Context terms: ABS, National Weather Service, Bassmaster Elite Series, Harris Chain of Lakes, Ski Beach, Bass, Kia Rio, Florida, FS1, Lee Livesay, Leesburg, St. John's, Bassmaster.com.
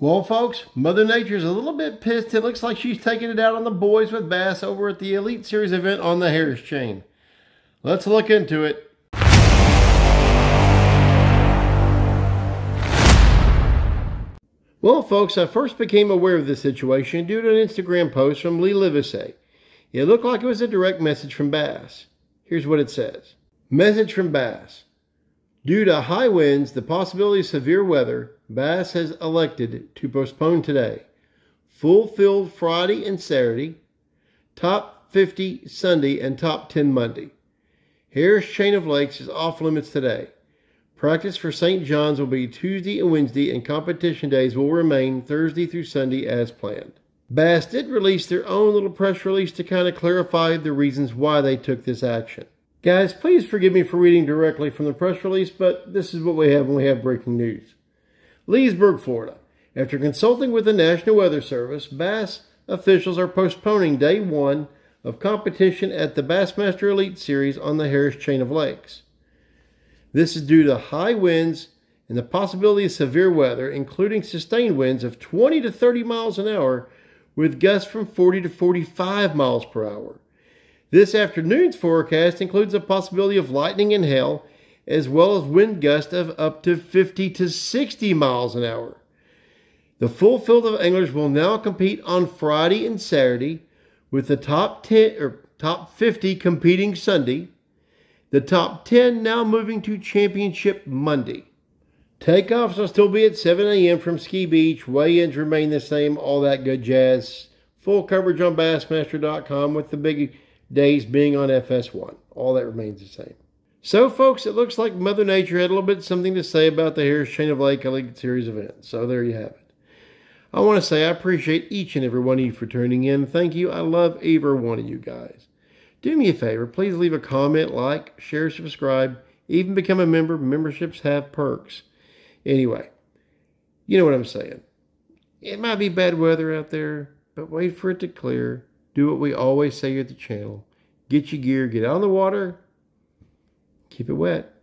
Well, folks, Mother Nature's a little bit pissed. It looks like she's taking it out on the boys with Bass over at the Elite Series event on the Harris Chain. Let's look into it. Well, folks, I first became aware of this situation due to an Instagram post from Lee Livesay. It looked like it was a direct message from Bass. Here's what it says. Message from Bass. Due to high winds, the possibility of severe weather, Bass has elected to postpone today. Full field Friday and Saturday, top 50 Sunday, and top 10 Monday. Harris Chain of Lakes is off limits today. Practice for St. John's will be Tuesday and Wednesday, and competition days will remain Thursday through Sunday as planned. Bass did release their own little press release to kind of clarify the reasons why they took this action. Guys, please forgive me for reading directly from the press release, but this is what we have when we have breaking news. Leesburg, Florida. After consulting with the National Weather Service, Bass officials are postponing day one of competition at the Bassmaster Elite Series on the Harris Chain of Lakes. This is due to high winds and the possibility of severe weather, including sustained winds of 20 to 30 miles an hour with gusts from 40 to 45 miles per hour. This afternoon's forecast includes the possibility of lightning and hail, as well as wind gusts of up to 50 to 60 miles an hour. The full field of anglers will now compete on Friday and Saturday, with the top 10 or top 50 competing Sunday. The top 10 now moving to championship Monday. Takeoffs will still be at 7 a.m. from Ski Beach. Weigh-ins remain the same, all that good jazz. Full coverage on Bassmaster.com, with the big days being on FS1. All that remains the same. So, folks, it looks like Mother Nature had a little bit something to say about the Harris Chain of Lake Elite Series event. So there you have it. I want to say I appreciate each and every one of you for tuning in. Thank you. I love every one of you guys. Do me a favor, please leave a comment, like, share, subscribe, even become a member. Memberships have perks. Anyway, you know what I'm saying. It might be bad weather out there, but wait for it to clear. Do what we always say at the channel. Get your gear, get out on the water, keep it wet.